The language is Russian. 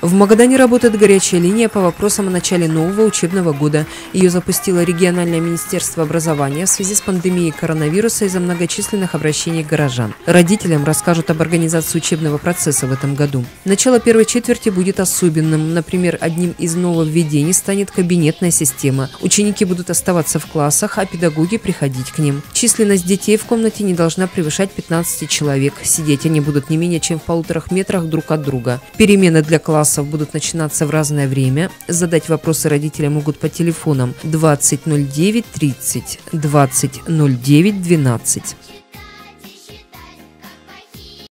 В Магадане работает горячая линия по вопросам о начале нового учебного года. Ее запустило региональное министерство образования в связи с пандемией коронавируса из-за многочисленных обращений горожан. Родителям расскажут об организации учебного процесса в этом году. Начало первой четверти будет особенным. Например, одним из нововведений станет кабинетная система. Ученики будут оставаться в классах, а педагоги приходить к ним. Численность детей в комнате не должна превышать 15 человек. Сидеть они будут не менее чем в 1,5 метрах друг от друга. Перемены для класса будут начинаться в разное время. Задать вопросы родителям могут по телефонам 20 09 30 20 09 12.